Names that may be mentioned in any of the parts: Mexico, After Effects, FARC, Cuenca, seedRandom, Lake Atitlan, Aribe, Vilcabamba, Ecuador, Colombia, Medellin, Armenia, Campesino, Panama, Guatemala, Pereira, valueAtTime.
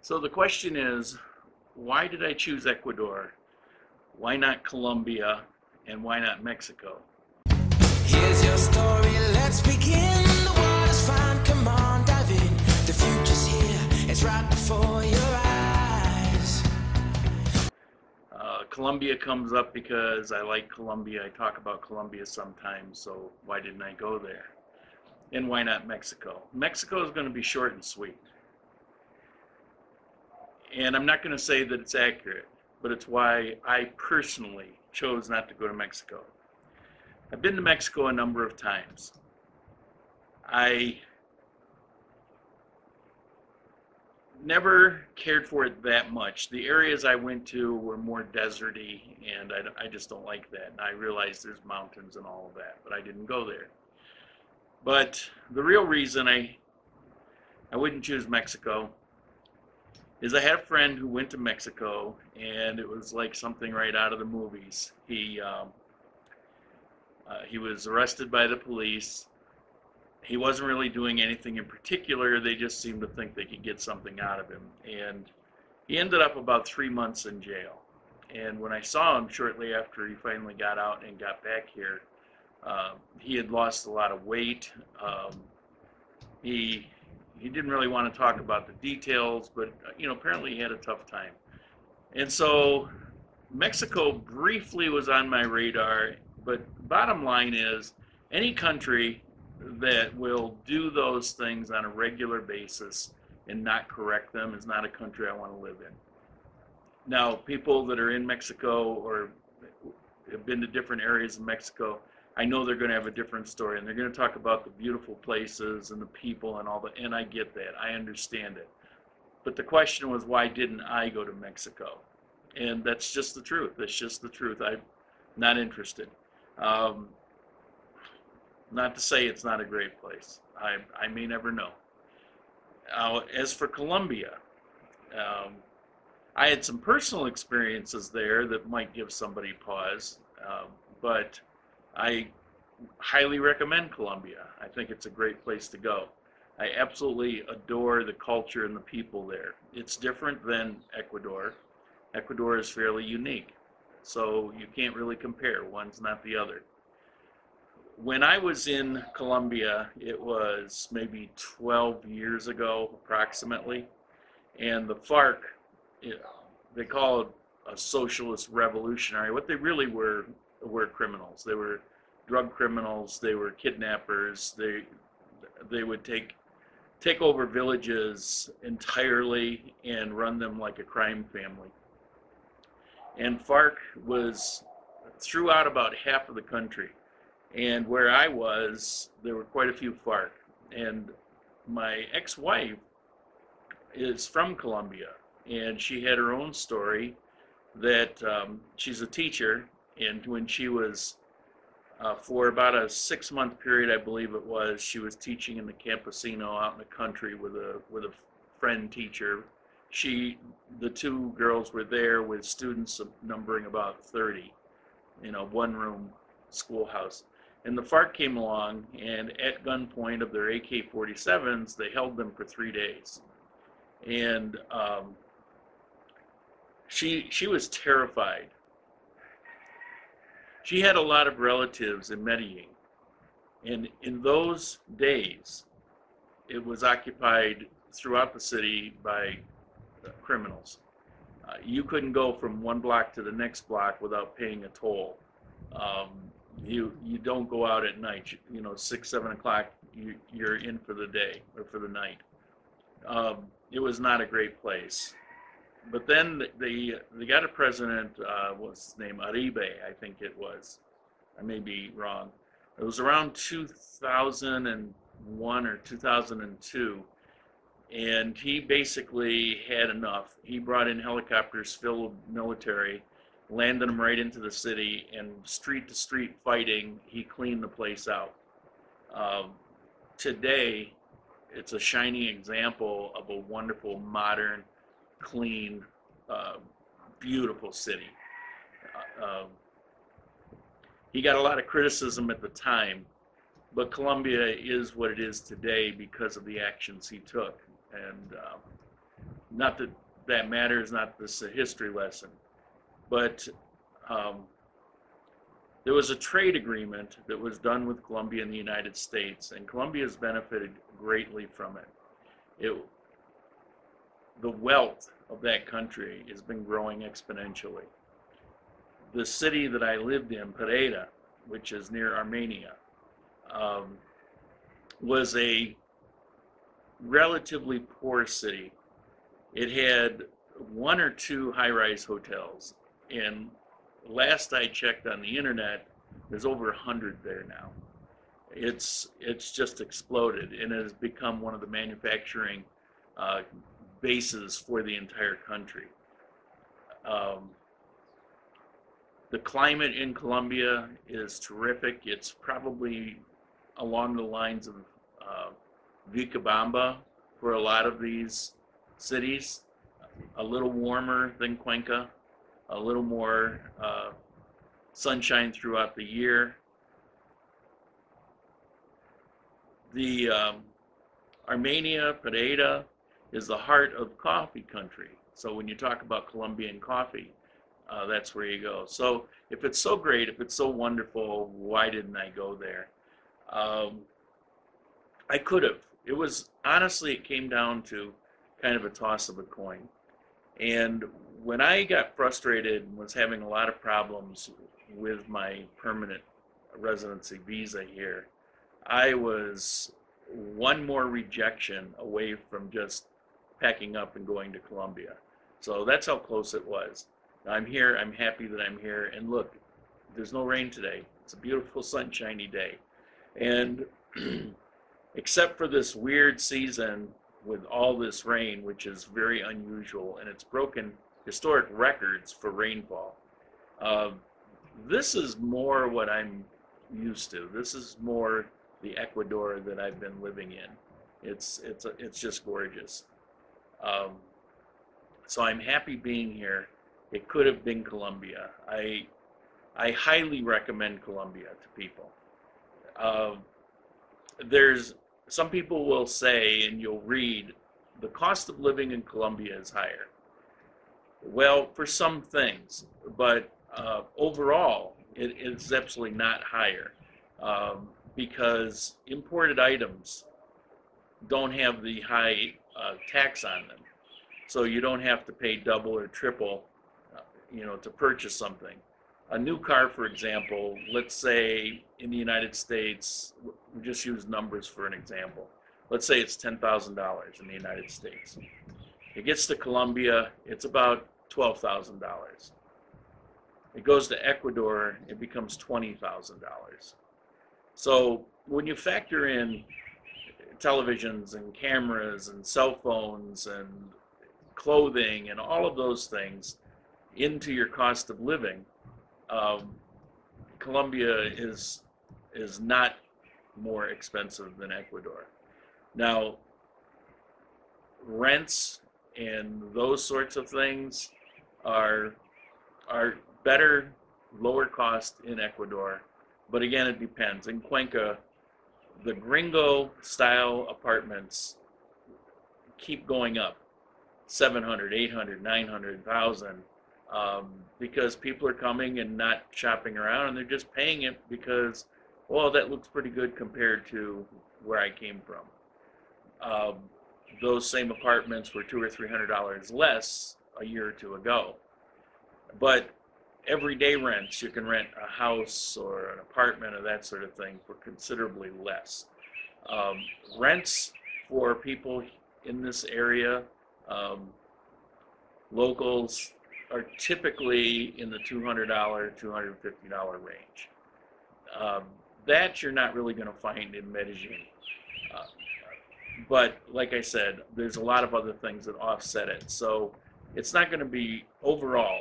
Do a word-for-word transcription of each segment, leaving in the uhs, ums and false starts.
So the question is, why did I choose Ecuador? Why not Colombia? And why not Mexico? Here's your story, let's begin. The water's fine, come on, dive in. The future's here, it's right before your eyes. Uh, Colombia comes up because I like Colombia. I talk about Colombia sometimes, so why didn't I go there? And why not Mexico? Mexico is going to be short and sweet. And I'm not going to say that it's accurate, but it's why I personally chose not to go to Mexico. I've been to Mexico a number of times. I never cared for it that much. The areas I went to were more deserty, and I, I just don't like that. And I realize there's mountains and all of that, but I didn't go there. But the real reason I, I wouldn't choose Mexico is I had a friend who went to Mexico, and it was like something right out of the movies. He um, uh, he was arrested by the police. He wasn't really doing anything in particular. They just seemed to think they could get something out of him. And he ended up about three months in jail. And when I saw him shortly after he finally got out and got back here, uh, he had lost a lot of weight. Um, he He didn't really want to talk about the details, but you know, apparently he had a tough time. And so Mexico briefly was on my radar, but bottom line is any country that will do those things on a regular basis and not correct them is not a country I want to live in. Now, people that are in Mexico or have been to different areas of Mexico, I know they're going to have a different story, and they're going to talk about the beautiful places and the people and all that, and I get that. I understand it. But the question was, why didn't I go to Mexico? And that's just the truth. That's just the truth. I'm not interested. Um, not to say it's not a great place. I, I may never know. Uh, as for Colombia, um, I had some personal experiences there that might give somebody pause, uh, but I highly recommend Colombia. I think it's a great place to go. I absolutely adore the culture and the people there. It's different than Ecuador. Ecuador is fairly unique, so you can't really compare. One's not the other. When I was in Colombia, it was maybe twelve years ago, approximately, and the FARC, it, they call it a socialist revolutionary. What they really were were criminals. They were drug criminals. They were kidnappers. They they would take take over villages entirely and run them like a crime family. And FARC was throughout about half of the country. And where I was, there were quite a few FARC. And my ex-wife is from Colombia, and she had her own story that um, she's a teacher. And when she was, uh, for about a six-month period, I believe it was, she was teaching in the Campesino out in the country with a with a friend teacher. She, the two girls were there with students numbering about thirty, in a one-room schoolhouse. And the FARC came along, and at gunpoint of their A K forty-sevens, they held them for three days. And um, she she was terrified. She had a lot of relatives in Medellin, and in those days, it was occupied throughout the city by criminals. Uh, you couldn't go from one block to the next block without paying a toll. Um, you you don't go out at night. You, you know, six seven o'clock, you, you're in for the day or for the night. Um, it was not a great place. But then they, they got a president, uh, what's his name, Aribe, I think it was. I may be wrong. It was around two thousand one or two thousand two, and he basically had enough. He brought in helicopters filled with military, landed them right into the city, and street to street fighting, he cleaned the place out. Uh, today, it's a shining example of a wonderful, modern, clean, uh, beautiful city. Uh, um, he got a lot of criticism at the time, but Colombia is what it is today because of the actions he took. And um, not that that matters, not this is a history lesson, but um, there was a trade agreement that was done with Colombia and the United States, and Colombia has benefited greatly from it. It the wealth of that country has been growing exponentially. The city that I lived in, Pereira, which is near Armenia, um, was a relatively poor city. It had one or two high-rise hotels, and last I checked on the internet, there's over a hundred there now. It's it's just exploded, and it has become one of the manufacturing uh, bases for the entire country. Um, the climate in Colombia is terrific. It's probably along the lines of uh, Vilcabamba for a lot of these cities, a little warmer than Cuenca, a little more uh, sunshine throughout the year. The um, Armenia, Pereira, is the heart of coffee country. So when you talk about Colombian coffee, uh, that's where you go. So if it's so great, if it's so wonderful, why didn't I go there? Um, I could have. It was, honestly, it came down to kind of a toss of a coin. And when I got frustrated and was having a lot of problems with my permanent residency visa here, I was one more rejection away from just packing up and going to Colombia. So that's how close it was. I'm here, I'm happy that I'm here, and look, there's no rain today. It's a beautiful sunshiny day. And except for this weird season with all this rain, which is very unusual, and it's broken historic records for rainfall. Uh, this is more what I'm used to. This is more the Ecuador that I've been living in. It's it's it's just gorgeous. Um, so I'm happy being here. It could have been Colombia. I I highly recommend Colombia to people. Uh, there's some people will say, and you'll read, the cost of living in Colombia is higher. Well, for some things, but uh, overall, it is absolutely not higher um, because imported items don't have the high uh, tax on them. So you don't have to pay double or triple, uh, you know, to purchase something. A new car, for example, let's say in the United States, we just use numbers for an example. Let's say it's ten thousand dollars in the United States. It gets to Colombia, it's about twelve thousand dollars. It goes to Ecuador, it becomes twenty thousand dollars. So when you factor in televisions and cameras and cell phones and clothing and all of those things into your cost of living, Um, Colombia is is not more expensive than Ecuador. Now, rents and those sorts of things are are better, lower cost in Ecuador, but again, it depends. In Cuenca, the gringo style apartments keep going up, seven hundred, eight hundred, nine hundred thousand. Um, because people are coming and not shopping around, and they're just paying it because, well, that looks pretty good compared to where I came from. Um, those same apartments were two or three hundred dollars less a year or two ago. But everyday rents, you can rent a house or an apartment or that sort of thing for considerably less. Um, rents for people in this area, um, locals, are typically in the two hundred, two hundred fifty dollar range. Um, that you're not really going to find in Medellin. Uh, but like I said, there's a lot of other things that offset it. So it's not going to be overall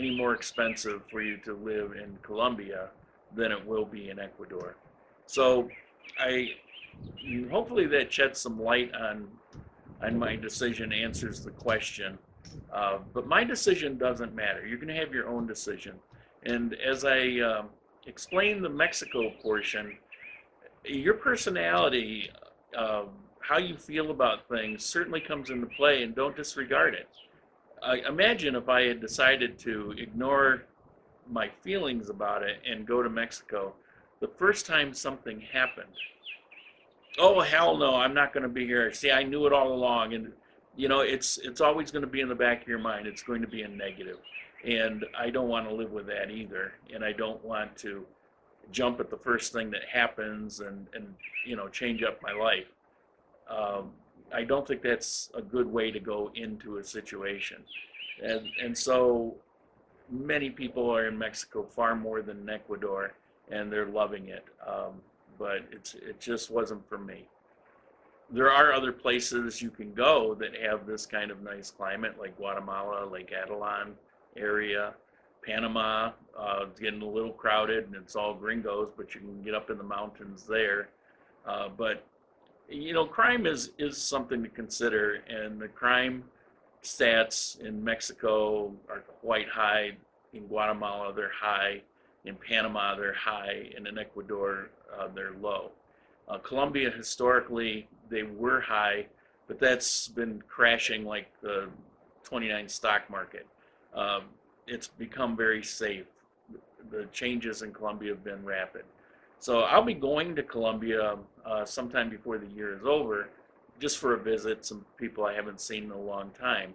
any more expensive for you to live in Colombia than it will be in Ecuador. So I hopefully that sheds some light on, on my decision, answers the question. Uh, but my decision doesn't matter. You're going to have your own decision. And as I um, explained the Mexico portion, your personality, uh, how you feel about things certainly comes into play, and don't disregard it. I imagine if I had decided to ignore my feelings about it and go to Mexico, the first time something happened, oh hell no, I'm not going to be here, see, I knew it all along, and you know, it's it's always going to be in the back of your mind. It's going to be a negative, and I don't want to live with that either, and I don't want to jump at the first thing that happens and and you know, change up my life. um, I don't think that's a good way to go into a situation, and and so many people are in Mexico far more than in Ecuador, and they're loving it, um, but it's it just wasn't for me. There are other places you can go that have this kind of nice climate, like Guatemala, Lake Atitlan area, Panama. Uh, it's getting a little crowded and it's all gringos, but you can get up in the mountains there. Uh, but you know, crime is is something to consider, and the crime stats in Mexico are quite high. In Guatemala, they're high. In Panama, they're high, and in Ecuador, uh, they're low. Uh, Colombia, historically, they were high, but that's been crashing like the twenty-nine stock market. Uh, it's become very safe. The changes in Colombia have been rapid. So I'll be going to Colombia uh, sometime before the year is over, just for a visit, some people I haven't seen in a long time.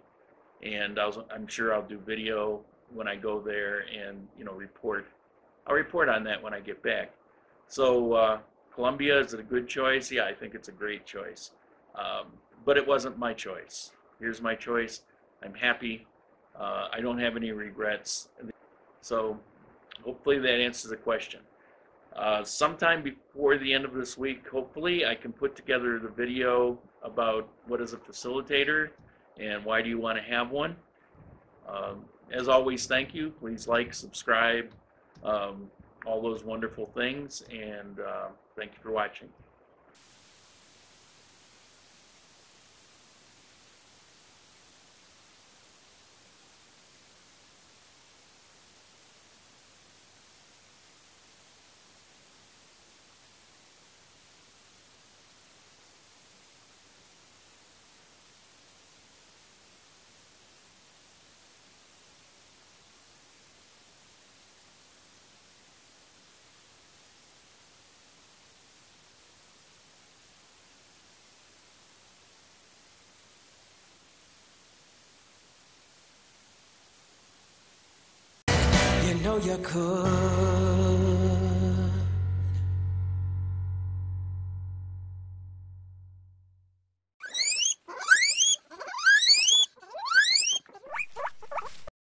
And I was, I'm sure I'll do video when I go there, and you know, report. I'll report on that when I get back. So uh, Colombia, is it a good choice? Yeah, I think it's a great choice. Um, but it wasn't my choice. Here's my choice. I'm happy. Uh, I don't have any regrets. So hopefully that answers the question. Uh, sometime before the end of this week, hopefully, I can put together the video about what is a facilitator and why do you want to have one. Um, as always, thank you. Please like, subscribe, um, all those wonderful things, and uh, thank you for watching. You know you're cool.